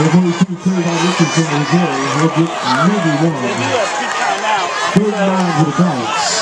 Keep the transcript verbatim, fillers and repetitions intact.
There's only two players on this control today. He'll get maybe one. They do a good count now. Third down for the Pirates.